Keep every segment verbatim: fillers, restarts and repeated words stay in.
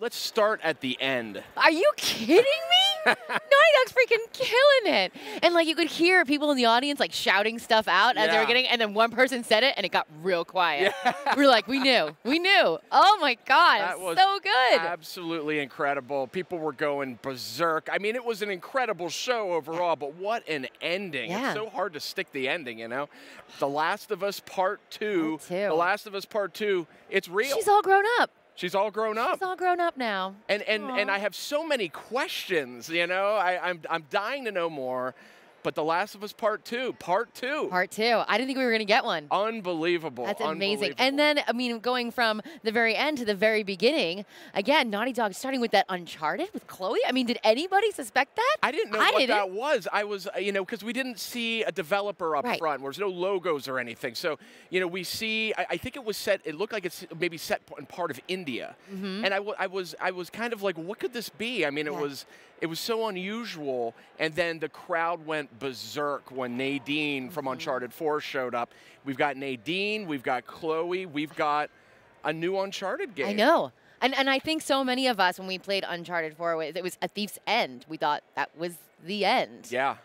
Let's start at the end. Are you kidding me? Naughty Dog's freaking killing it. And like you could hear people in the audience like shouting stuff out as yeah. they were getting, and then one person said it and it got real quiet. Yeah. We were like, we knew, we knew. Oh my God, that was so good. Absolutely incredible. People were going berserk. I mean, it was an incredible show overall, but what an ending. Yeah. It's so hard to stick the ending, you know? The Last of Us Part Two. The Last of Us Part Two, it's real. She's all grown up. She's all grown up. She's all grown up now. And and, and I have so many questions, you know. I, I'm I'm dying to know more. But The Last of Us Part Two, Part Two. Part Two. I didn't think we were gonna get one. Unbelievable. That's amazing. Unbelievable. And then, I mean, going from the very end to the very beginning, again, Naughty Dog starting with that Uncharted with Chloe. I mean, did anybody suspect that? I didn't know I what didn't. that was. I was, you know, because we didn't see a developer up right. front. There's no logos or anything. So, you know, we see. I, I think it was set. It looked like it's maybe set in part of India. Mm-hmm. And I, I was, I was kind of like, what could this be? I mean, it yeah. was, it was so unusual. And then the crowd went berserk when Nadine from Uncharted four showed up. We've got Nadine, we've got Chloe, we've got a new Uncharted game. I know. And, and I think so many of us, when we played Uncharted four, it was a Thief's End. We thought that was the end. Yeah.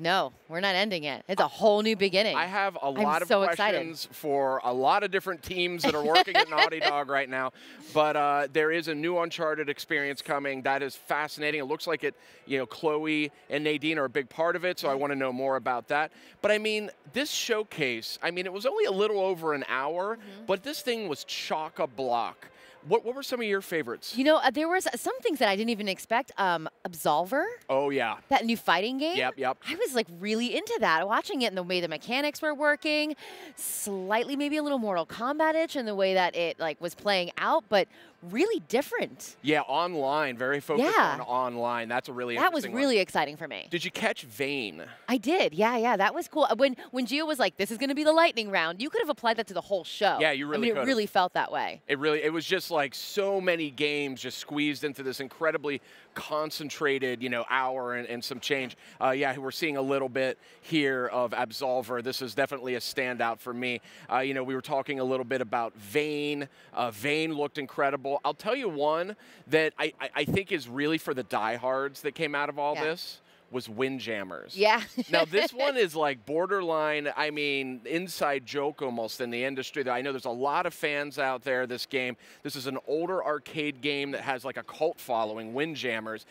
No, we're not ending it. It's a whole new beginning. I have a lot I'm of so questions excited. for a lot of different teams that are working at Naughty Dog right now. But uh, there is a new Uncharted experience coming. That is fascinating. It looks like it, you know, Chloe and Nadine are a big part of it, so I want to know more about that. But I mean, this showcase, I mean, it was only a little over an hour, mm-hmm. but this thing was chock-a-block. What, what were some of your favorites? You know, uh, there was some things that I didn't even expect. Um, Absolver. Oh, yeah. That new fighting game. Yep, yep. I was, like, really into that, watching it and the way the mechanics were working. Slightly maybe a little Mortal Kombat itch in the way that it, like, was playing out, but really different. Yeah, online. Very focused yeah. on online. That's a really that interesting That was really one. exciting for me. Did you catch Vayne? I did. Yeah, yeah. That was cool. When, when Gio was like, this is going to be the lightning round, you could have applied that to the whole show. Yeah, you really I mean, could it have. really felt that way. It really, it was just like so many games just squeezed into this incredibly concentrated, you know, hour and, and some change. Uh, yeah, we're seeing a little bit here of Absolver. This is definitely a standout for me. Uh, you know, we were talking a little bit about Vayne. Uh, Vayne looked incredible. I'll tell you one that I, I, I think is really for the diehards that came out of all yeah. this. was Windjammers. Yeah. Now, this one is like borderline, I mean, inside joke almost in the industry. I know there's a lot of fans out there, this game. This is an older arcade game that has like a cult following, Windjammers.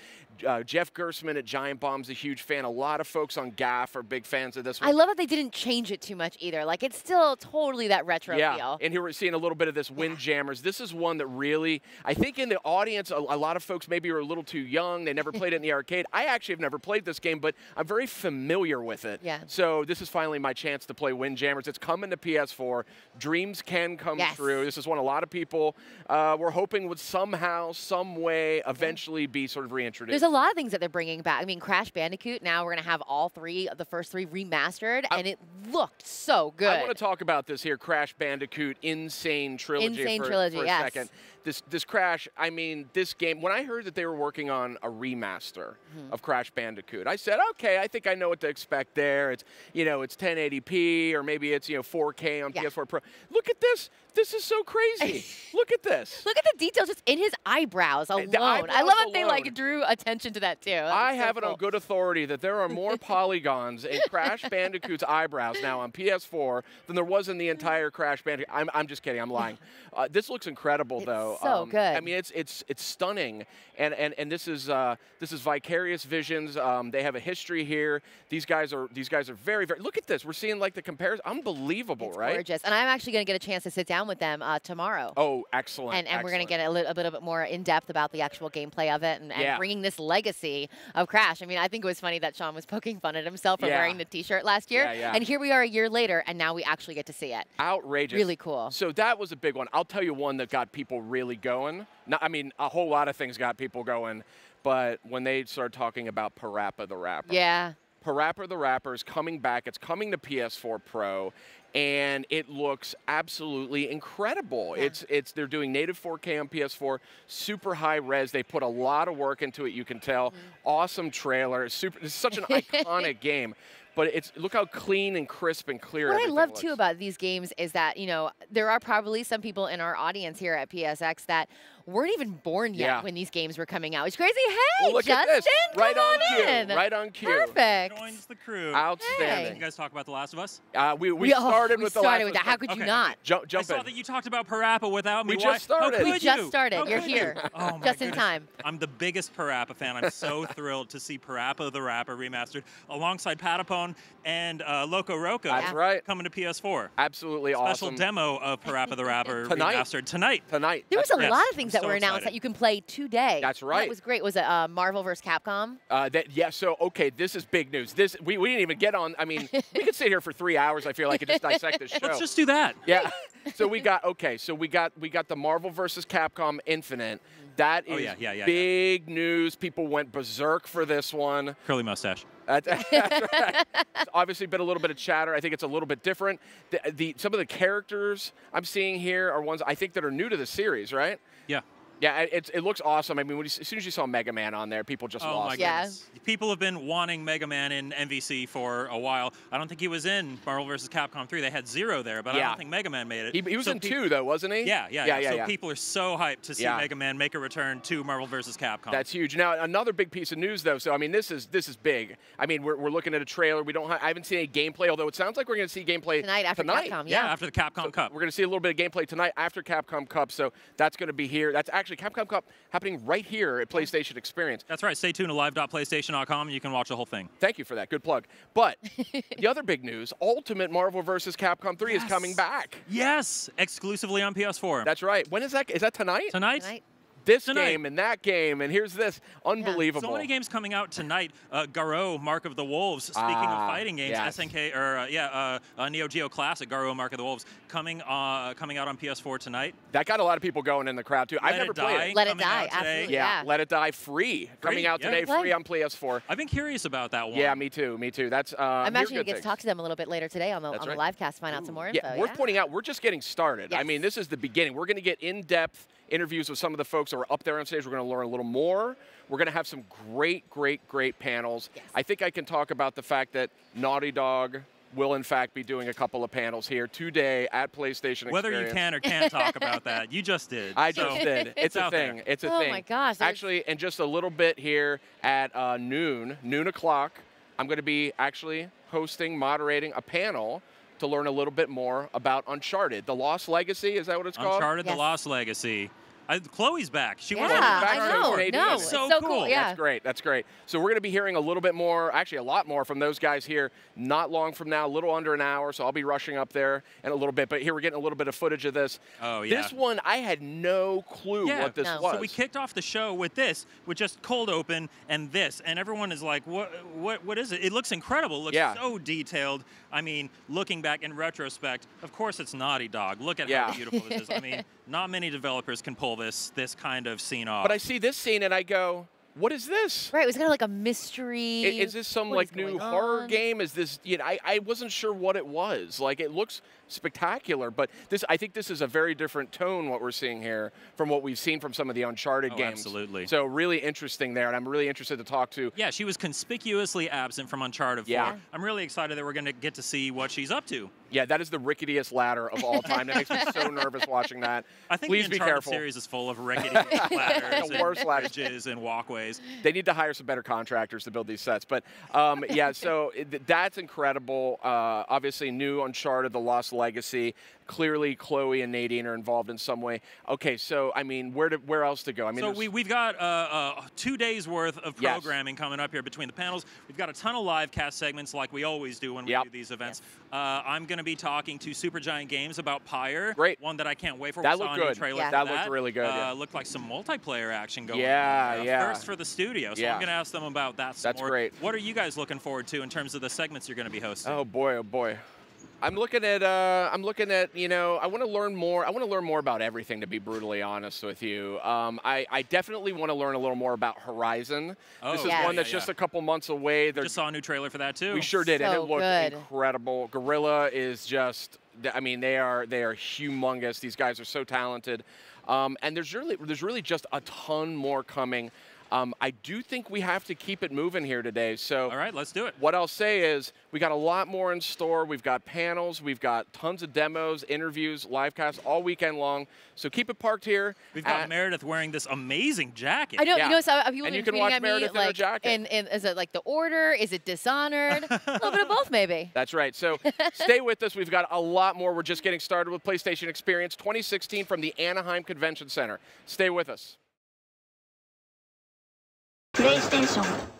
Uh, Jeff Gerstmann at Giant Bomb's a huge fan. A lot of folks on G A F are big fans of this one. I love that they didn't change it too much either. Like, it's still totally that retro yeah. feel. And here we're seeing a little bit of this Windjammers. Yeah. This is one that really, I think in the audience, a, a lot of folks maybe were a little too young. They never played it in the arcade. I actually have never played this game, but I'm very familiar with it. Yeah. So this is finally my chance to play Windjammers. It's coming to P S four. Dreams can come yes. true. This is one a lot of people uh, were hoping would somehow, some way, eventually be sort of reintroduced. There's a lot of things that they're bringing back. I mean, Crash Bandicoot, now we're going to have all three, the first three remastered, I, and it looked so good. I want to talk about this here, Crash Bandicoot Insane Trilogy Insane for, Trilogy, for a yes. second. This, this Crash, I mean, this game, when I heard that they were working on a remaster mm-hmm. of Crash Bandicoot, I said, okay, I think I know what to expect there. It's, you know, it's ten eighty p or maybe it's, you know, four K on yeah. P S four Pro. Look at this. This is so crazy. Look at this. Look at the details just in his eyebrows alone. Eyebrows I love that they, like, drew attention to that, too. That I have so it cool. on good authority that there are more polygons in Crash Bandicoot's eyebrows now on P S four than there was in the entire Crash Bandicoot. I'm, I'm just kidding. I'm lying. Uh, this looks incredible, it's though. so um, good. I mean, it's it's it's stunning. And and and this is uh, this is Vicarious Visions. Um, they have a history here. These guys are these guys are very very. Look at this. We're seeing like the comparison. Unbelievable, it's right? Gorgeous. And I'm actually going to get a chance to sit down with them uh, tomorrow. Oh, excellent. And, and excellent. we're going to get a little, a little bit more in-depth about the actual gameplay of it and, and yeah. bringing this legacy of Crash. I mean, I think it was funny that Sean was poking fun at himself for yeah. wearing the T-shirt last year. Yeah, yeah. And here we are a year later, and now we actually get to see it. Outrageous. Really cool. So that was a big one. I'll tell you one that got people really going. Not, I mean, a whole lot of things got people going, but when they started talking about Parappa the Rapper. Yeah. Parappa the Rapper is coming back. It's coming to P S four Pro. And it looks absolutely incredible. Yeah. It's it's they're doing native four K on P S four, super high res. They put a lot of work into it. You can tell. Mm-hmm. Awesome trailer. Super. It's such an iconic game. But it's look how clean and crisp and clear. What I love looks. too about these games is that, you know, there are probably some people in our audience here at P S X that weren't even born yet yeah. when these games were coming out. It's crazy. Hey, well, Justin, right come on, on in. Cue. Right on cue. Perfect. Joins the crew. Outstanding. Hey. You guys talk about The Last of Us? Uh, we we, we started oh, with we The started Last with of Us. How could okay. you not? J jump I saw in. that you talked about Parappa without me. We just started. We just started. You're here. Oh, just in time. I'm the biggest Parappa fan. I'm so thrilled to see Parappa the Rapper remastered alongside Patapon and uh, LocoRoco. That's right. Coming to P S four. Absolutely Special awesome. Special demo of Parappa the Rapper tonight. remastered tonight. Tonight. There was That's a yes. lot of things I'm that so were announced excited. that you can play today. That's right. That was great. Was it uh, Marvel versus. Capcom? Uh, that yeah. So okay, this is big news. This we, we didn't even get on. I mean, we could sit here for three hours. I feel like and just dissect this show. Let's just do that. Yeah. So we got okay. So we got we got the Marvel versus. Capcom Infinite. That oh, is yeah, yeah, yeah, big yeah. news. People went berserk for this one. Curly mustache. That's right. It's obviously been a little bit of chatter. I think it's a little bit different. The, the, some of the characters I'm seeing here are ones I think that are new to the series, right? Yeah. Yeah, it, it looks awesome. I mean, when you, as soon as you saw Mega Man on there, people just oh lost my it. Yeah. People have been wanting Mega Man in M V C for a while. I don't think he was in Marvel versus. Capcom three. They had zero there, but yeah. I don't think Mega Man made it. He, he was so in two, though, wasn't he? Yeah, yeah, yeah. yeah, yeah so yeah. people are so hyped to see yeah. Mega Man make a return to Marvel versus. Capcom. That's huge. Now, another big piece of news, though. So, I mean, this is this is big. I mean, we're, we're looking at a trailer. We don't. Have, I haven't seen any gameplay, although it sounds like we're going to see gameplay tonight after tonight. Capcom. Yeah. yeah, after the Capcom so Cup. We're going to see a little bit of gameplay tonight after Capcom Cup. So that's going to be here. That's actually. Actually, Capcom Cup happening right here at PlayStation Experience. That's right. Stay tuned to live dot playstation dot com. You can watch the whole thing. Thank you for that. Good plug. But the other big news, Ultimate Marvel versus. Capcom three yes. is coming back. Yes, exclusively on P S four. That's right. When is that? Is that tonight? Tonight. Tonight. This tonight. game and that game, and here's this. Unbelievable. Yeah. So many games coming out tonight. Uh, Garou, Mark of the Wolves. Speaking ah, of fighting games, yes. S N K, or uh, yeah, uh, uh, Neo Geo Classic, Garou, Mark of the Wolves, coming uh, coming out on P S four tonight. That got a lot of people going in the crowd, too. Let I've never die, played it. Let It Die, absolutely. Yeah. yeah, Let It Die free. free coming out yeah. today, free on P S four. I've been curious about that one. Yeah, me too, me too. That's, uh, I'm actually going to get things. to talk to them a little bit later today on the, on right. the live cast to find Ooh. out some more info. Yeah, worth yeah. pointing out, we're just getting started. Yes. I mean, this is the beginning. We're going to get in-depth interviews with some of the folks that were up there on stage. We're going to learn a little more. We're going to have some great, great, great panels. Yes. I think I can talk about the fact that Naughty Dog will, in fact, be doing a couple of panels here today at PlayStation Whether Experience. Whether you can or can't talk about that, you just did. I so. just did. It's, it's a thing. There. It's a oh thing. Oh, my gosh. There's... Actually, in just a little bit here at uh, noon, noon o'clock, I'm going to be actually hosting, moderating a panel to learn a little bit more about Uncharted: The Lost Legacy. Is that what it's called? Uncharted: yes. The Lost Legacy. I, Chloe's back. She yeah, was back. I know. No, that's so, so cool. cool. Yeah. That's great. That's great. So we're going to be hearing a little bit more, actually a lot more from those guys here not long from now, a little under an hour, so I'll be rushing up there in a little bit. But here we're getting a little bit of footage of this. Oh, yeah. This one, I had no clue yeah, what this no. was. So we kicked off the show with this, with just cold open and this, and everyone is like, what What? what is it? It looks incredible. It looks yeah. so detailed. I mean, looking back in retrospect, of course it's Naughty Dog. Look at yeah. how beautiful this is. I mean, not many developers can pull this this kind of scene off. But I see this scene and I go, what is this? Right, it was kind of like a mystery. It, is this some what like new horror on? game? Is this, you know, I, I wasn't sure what it was. Like, it looks spectacular, but this I think this is a very different tone, what we're seeing here, from what we've seen from some of the Uncharted oh, games. Absolutely. So really interesting there, and I'm really interested to talk to. Yeah, she was conspicuously absent from Uncharted yeah. four. I'm really excited that we're going to get to see what she's up to. Yeah, that is the ricketiest ladder of all time. That makes me so nervous watching that. I think Please the Uncharted series is full of rickety ladders the worst and ladders. bridges and walkways. They need to hire some better contractors to build these sets. But, um, yeah, so it, that's incredible. Uh, obviously, new Uncharted, The Lost Legacy. Clearly, Chloe and Nadine are involved in some way. Okay, so, I mean, where to, where else to go? I mean, so we, we've got uh, uh, two days' worth of programming yes. coming up here between the panels. We've got a ton of live cast segments like we always do when we yep. do these events. Yes. Uh, I'm going to be talking to Supergiant Games about Pyre. Great. One that I can't wait for. That we looked good. Trailer yeah. for that, that looked really good. Uh, yeah. Looked like some multiplayer action going yeah, on. Uh, yeah, First for the studio, so yeah. I'm going to ask them about that some That's more. great. What are you guys looking forward to in terms of the segments you're going to be hosting? Oh, boy, oh, boy. I'm looking at, uh, I'm looking at, you know, I want to learn more. I want to learn more about everything, to be brutally honest with you. Um, I, I definitely want to learn a little more about Horizon. Oh, this is yeah, one that's yeah, yeah. just a couple months away. There's, just saw a new trailer for that, too. We sure did, so and it looked good. incredible. Guerrilla is just, I mean, they are, they are humongous. These guys are so talented. Um, and there's really, there's really just a ton more coming. Um, I do think we have to keep it moving here today. So all right, let's do it. What I'll say is we got a lot more in store. We've got panels. We've got tons of demos, interviews, live casts all weekend long. So keep it parked here. We've got Meredith wearing this amazing jacket. I know. Yeah. You know, so people have been tweeting at me, like, and, and is it like The Order? Is it Dishonored? A little bit of both, maybe. That's right. So stay with us. We've got a lot more. We're just getting started with PlayStation Experience twenty sixteen from the Anaheim Convention Center. Stay with us. PlayStation.